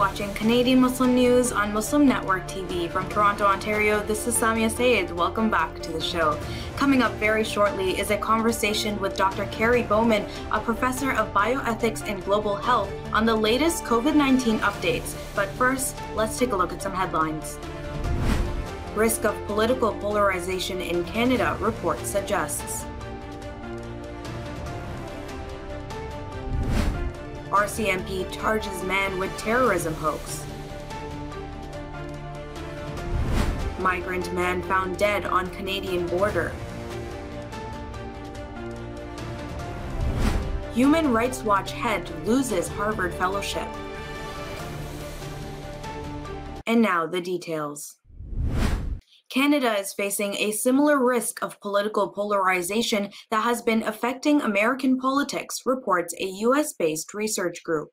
watching Canadian Muslim News on Muslim Network TV. From Toronto, Ontario, this is Samia Saeed. Welcome back to the show. Coming up very shortly is a conversation with Dr. Carrie Bowman, a professor of bioethics and global health, on the latest COVID-19 updates. But first, let's take a look at some headlines. Risk of political polarization in Canada, report suggests. RCMP charges man with terrorism hoax. Migrant man found dead on Canadian border. Human Rights Watch head loses Harvard fellowship. And now the details. Canada is facing a similar risk of political polarization that has been affecting American politics, reports a U.S.-based research group.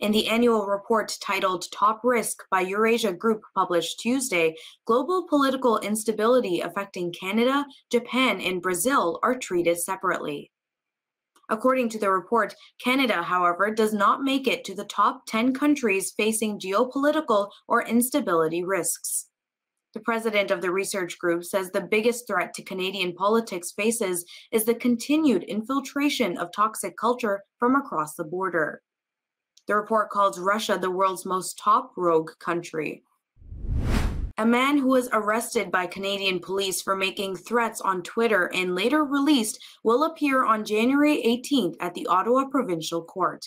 In the annual report titled Top Risk by Eurasia Group published Tuesday, global political instability affecting Canada, Japan, and Brazil are treated separately. According to the report, Canada, however, does not make it to the top 10 countries facing geopolitical or instability risks. The president of the research group says the biggest threat to Canadian politics faces is the continued infiltration of toxic culture from across the border. The report calls Russia the world's most top rogue country. A man who was arrested by Canadian police for making threats on Twitter and later released will appear on January 18th at the Ottawa Provincial Court.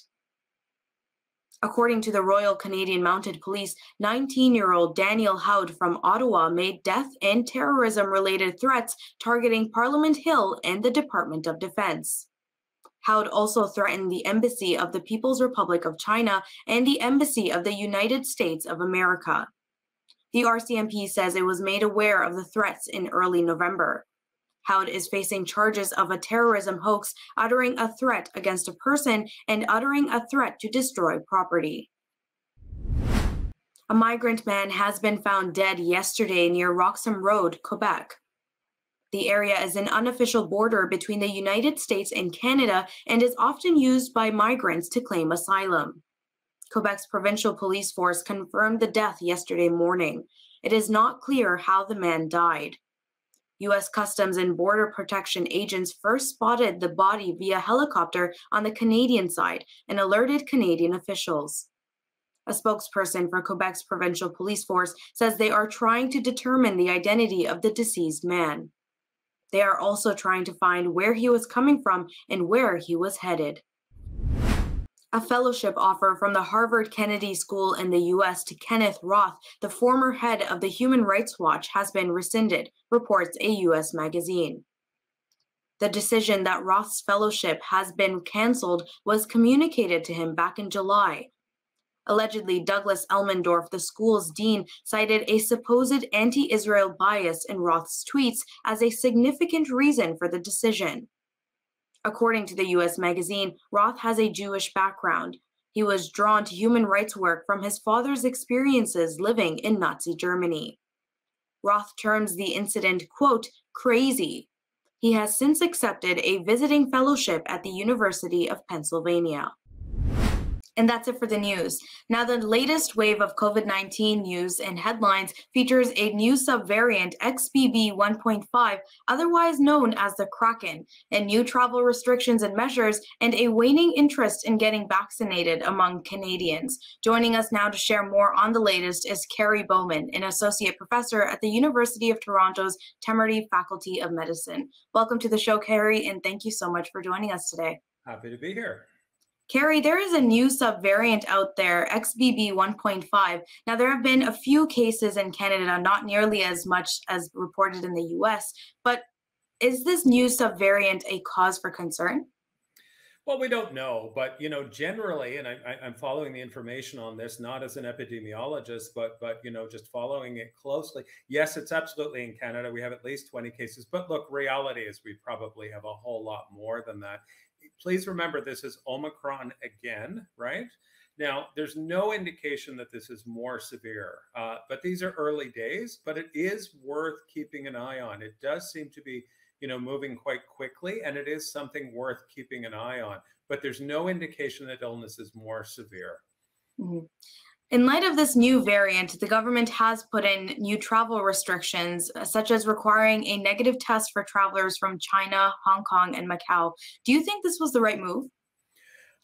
According to the Royal Canadian Mounted Police, 19-year-old Daniel Howe from Ottawa made death and terrorism-related threats targeting Parliament Hill and the Department of Defense. Howe also threatened the Embassy of the People's Republic of China and the Embassy of the United States of America. The RCMP says it was made aware of the threats in early November. Howe is facing charges of a terrorism hoax, uttering a threat against a person, and uttering a threat to destroy property. A migrant man has been found dead yesterday near Roxham Road, Quebec. The area is an unofficial border between the United States and Canada and is often used by migrants to claim asylum. Quebec's provincial police force confirmed the death yesterday morning. It is not clear how the man died. U.S. Customs and Border Protection agents first spotted the body via helicopter on the Canadian side and alerted Canadian officials. A spokesperson for Quebec's provincial police force says they are trying to determine the identity of the deceased man. They are also trying to find where he was coming from and where he was headed. A fellowship offer from the Harvard Kennedy School in the U.S. to Kenneth Roth, the former head of the Human Rights Watch, has been rescinded, reports a U.S. magazine. The decision that Roth's fellowship has been canceled was communicated to him back in July. Allegedly, Douglas Elmendorf, the school's dean, cited a supposed anti-Israel bias in Roth's tweets as a significant reason for the decision. According to the U.S. magazine, Roth has a Jewish background. He was drawn to human rights work from his father's experiences living in Nazi Germany. Roth terms the incident, quote, crazy. He has since accepted a visiting fellowship at the University of Pennsylvania. And that's it for the news. Now, the latest wave of COVID-19 news and headlines features a new subvariant, XBB 1.5, otherwise known as the Kraken, and new travel restrictions and measures, and a waning interest in getting vaccinated among Canadians. Joining us now to share more on the latest is Carrie Bowman, an associate professor at the University of Toronto's Temerty Faculty of Medicine. Welcome to the show, Carrie, and thank you so much for joining us today. Happy to be here. Carrie, there is a new subvariant out there, XBB 1.5. Now, there have been a few cases in Canada, not nearly as much as reported in the US, but is this new subvariant a cause for concern? Well, we don't know, but you know, generally, and I'm following the information on this, not as an epidemiologist, but you know, just following it closely. Yes, it's absolutely in Canada. We have at least 20 cases, but look, reality is we probably have a whole lot more than that. Please remember, this is Omicron again, right? Now, there's no indication that this is more severe, but these are early days, but it is worth keeping an eye on. It does seem to be, you know, moving quite quickly, and it is something worth keeping an eye on, but there's no indication that illness is more severe. In light of this new variant, the government has put in new travel restrictions, such as requiring a negative test for travelers from China, Hong Kong, and Macau. Do you think this was the right move?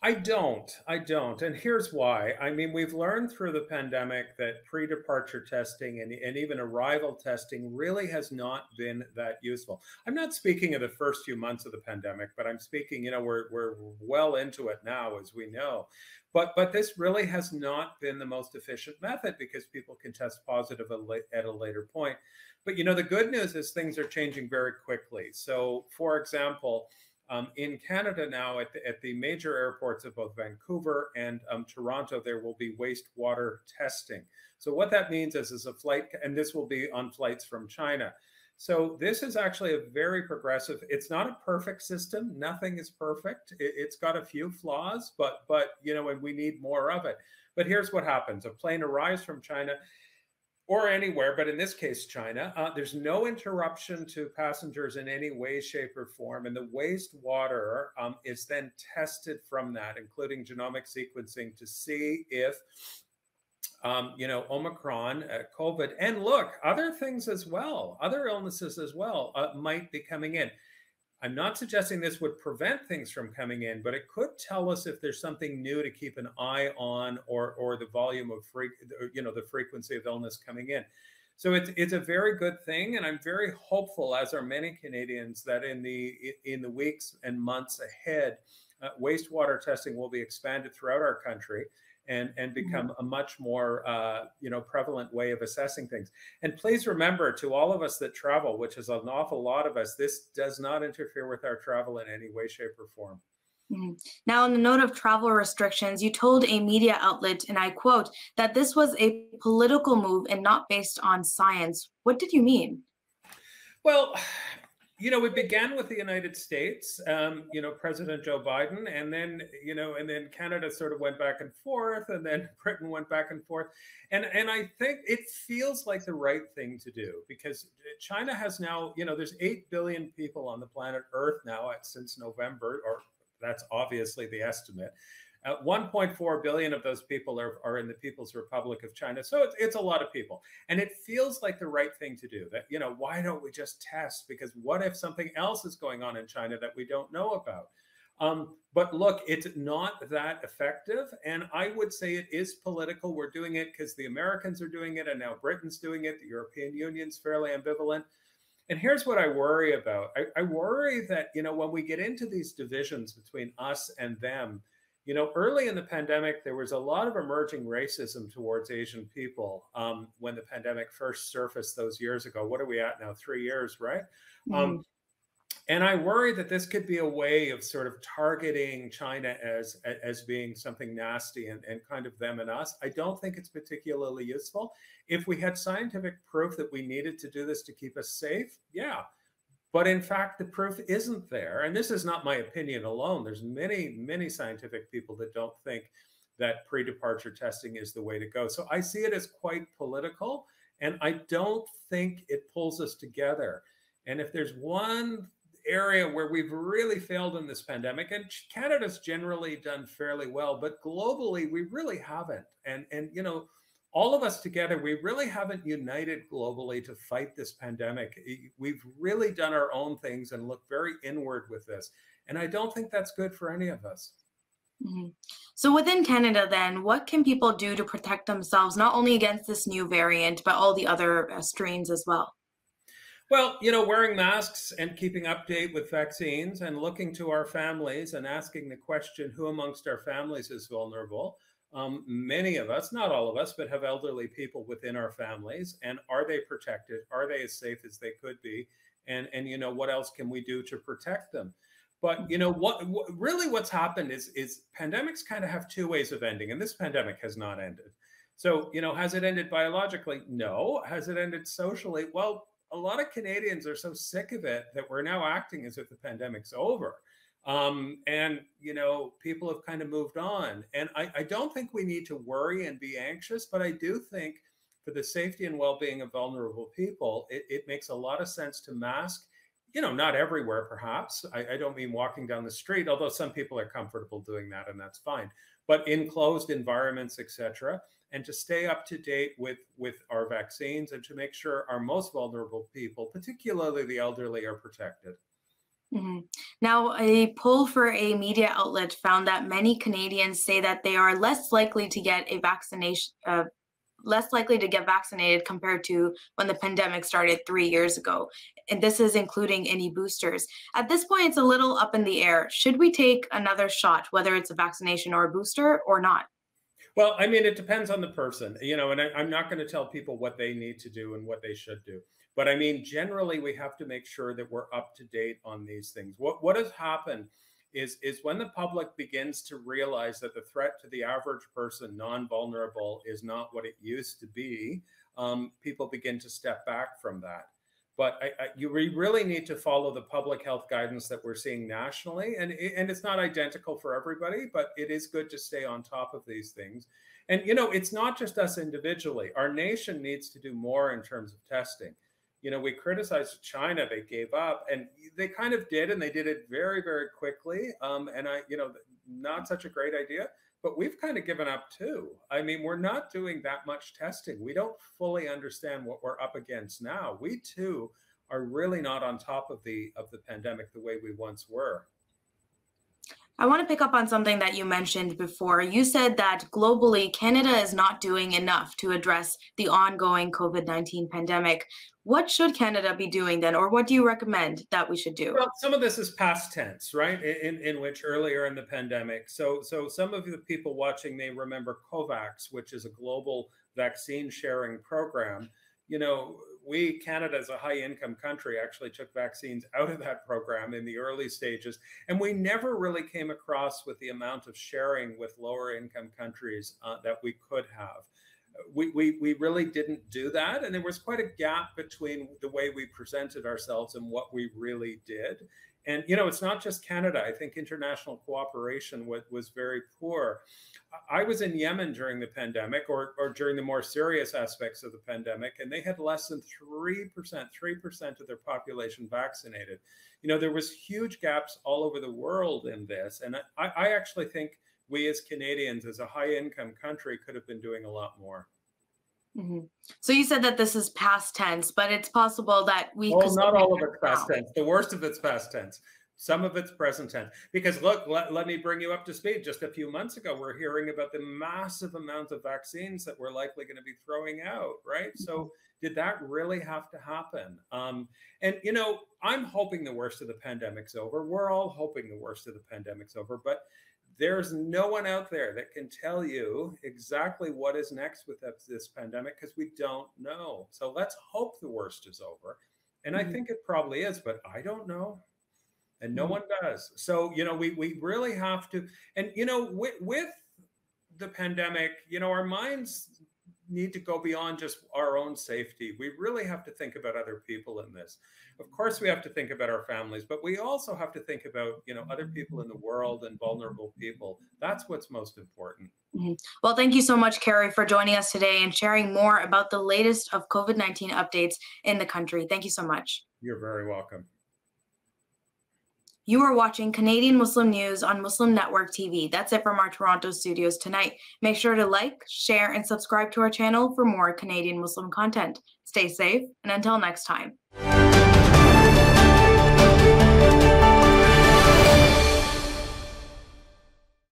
I don't. And here's why. I mean, we've learned through the pandemic that pre-departure testing and even arrival testing really has not been that useful. I'm not speaking of the first few months of the pandemic, but I'm speaking, you know, we're well into it now, as we know. But this really has not been the most efficient method because people can test positive at a later point. But, you know, the good news is things are changing very quickly. So, for example, in Canada now, at the major airports of both Vancouver and Toronto, there will be wastewater testing. So what that means is a flight, and this will be on flights from China. So this is actually a very progressive, it's not a perfect system, nothing is perfect. It's got a few flaws, but you know, and we need more of it. But here's what happens, a plane arrives from China, or anywhere, but in this case, China, there's no interruption to passengers in any way, shape, or form. And the wastewater is then tested from that, including genomic sequencing, to see if, you know, Omicron, COVID, and look, other things as well, other illnesses as well might be coming in. I'm not suggesting this would prevent things from coming in, but it could tell us if there's something new to keep an eye on, or the volume of, you know, the frequency of illness coming in. So it's a very good thing, and I'm very hopeful, as are many Canadians, that in the weeks and months ahead, wastewater testing will be expanded throughout our country and become a much more you know, prevalent way of assessing things. And please remember, to all of us that travel, which is an awful lot of us, this does not interfere with our travel in any way, shape, or form. Now, on the note of travel restrictions, you told a media outlet, and I quote, that this was a political move and not based on science. What did you mean? Well, you know, it began with the United States, you know, President Joe Biden, and then, you know, and then Canada sort of went back and forth, and then Britain went back and forth. And I think it feels like the right thing to do, because China has now, you know, there's 8 billion people on the planet Earth now since November, or that's obviously the estimate. 1.4 billion of those people are in the People's Republic of China. So it's a lot of people. And it feels like the right thing to do, that, you know, why don't we just test? Because what if something else is going on in China that we don't know about? But look, it's not that effective. And I would say it is political. We're doing it because the Americans are doing it, and now Britain's doing it. The European Union's fairly ambivalent. And here's what I worry about. I worry that, you know, when we get into these divisions between us and them, you know, early in the pandemic, there was a lot of emerging racism towards Asian people when the pandemic first surfaced those years ago. What are we at now? 3 years, right? And I worry that this could be a way of sort of targeting China as being something nasty and kind of them and us. I don't think it's particularly useful. If we had scientific proof that we needed to do this to keep us safe, yeah. But in fact, the proof isn't there. And this is not my opinion alone. There's many, many scientific people that don't think that pre-departure testing is the way to go. So I see it as quite political, and I don't think it pulls us together. And if there's one area where we've really failed in this pandemic, and Canada's generally done fairly well, but globally, we really haven't. And you know, all of us together, we really haven't united globally to fight this pandemic. We've really done our own things and looked very inward with this. And I don't think that's good for any of us. So within Canada then, what can people do to protect themselves, not only against this new variant, but all the other strains as well? Well, you know, wearing masks and keeping update with vaccines and looking to our families and asking the question, who amongst our families is vulnerable? Many of us, not all of us, but have elderly people within our families. And are they protected? Are they as safe as they could be? And you know, what else can we do to protect them? But, you know, what really what's happened is pandemics kind of have two ways of ending. And this pandemic has not ended. So, you know, has it ended biologically? No. Has it ended socially? Well, a lot of Canadians are so sick of it that we're now acting as if the pandemic's over. And, you know, people have kind of moved on. And I don't think we need to worry and be anxious, but I do think for the safety and well-being of vulnerable people, it makes a lot of sense to mask, you know, not everywhere, perhaps. I don't mean walking down the street, although some people are comfortable doing that, and that's fine. But in closed environments, et cetera, and to stay up to date with our vaccines and to make sure our most vulnerable people, particularly the elderly, are protected. Mm-hmm. Now, a poll for a media outlet found that many Canadians say that they are less likely to get a vaccination, less likely to get vaccinated compared to when the pandemic started 3 years ago. And this is including any boosters. At this point, it's a little up in the air. Should we take another shot, whether it's a vaccination or a booster, or not? Well, I mean, it depends on the person, you know, and I'm not going to tell people what they need to do and what they should do. But I mean, generally, we have to make sure that we're up to date on these things. What has happened is when the public begins to realize that the threat to the average person, non-vulnerable, is not what it used to be, people begin to step back from that. But we really need to follow the public health guidance that we're seeing nationally. And it's not identical for everybody, but it is good to stay on top of these things. And, you know, it's not just us individually. Our nation needs to do more in terms of testing. You know, we criticized China, they gave up, and they kind of did, and they did it very, very quickly. And you know, not such a great idea, but we've kind of given up too. I mean, we're not doing that much testing. We don't fully understand what we're up against now. We too are really not on top of the pandemic the way we once were. I want to pick up on something that you mentioned before. You said that globally, Canada is not doing enough to address the ongoing COVID-19 pandemic. What should Canada be doing then, or what do you recommend that we should do? Well, some of this is past tense, right, in which earlier in the pandemic. So some of the people watching may remember COVAX, which is a global vaccine sharing program. You know, we, Canada, as a high-income country, actually took vaccines out of that program in the early stages, and we never really came across with the amount of sharing with lower-income countries that we could have. We really didn't do that, and there was quite a gap between the way we presented ourselves and what we really did. And, you know, it's not just Canada. I think international cooperation was very poor. I was in Yemen during the pandemic or during the more serious aspects of the pandemic, and they had less than 3% of their population vaccinated. You know, there was huge gaps all over the world in this. And I actually think we as Canadians, as a high-income country, could have been doing a lot more. Mm-hmm. So you said that this is past tense, but it's possible that we... Well, not all of it's past tense. The worst of it's past tense. Some of it's present tense. Because look, let me bring you up to speed. Just a few months ago, we're hearing about the massive amount of vaccines that we're likely going to be throwing out, right? So did that really have to happen? And, you know, I'm hoping the worst of the pandemic's over. We're all hoping the worst of the pandemic's over, but there's no one out there that can tell you exactly what is next with this pandemic, because we don't know. So let's hope the worst is over. And I think it probably is, but I don't know. And no one does. So, you know, we really have to. And, you know, with the pandemic, you know, our minds need to go beyond just our own safety. We really have to think about other people in this. Of course, we have to think about our families, but we also have to think about, you know, other people in the world and vulnerable people. That's what's most important. Mm-hmm. Well, thank you so much, Carrie, for joining us today and sharing more about the latest of COVID-19 updates in the country. Thank you so much. You're very welcome. You are watching Canadian Muslim News on Muslim Network TV. That's it from our Toronto studios tonight. Make sure to like, share, and subscribe to our channel for more Canadian Muslim content. Stay safe, and until next time.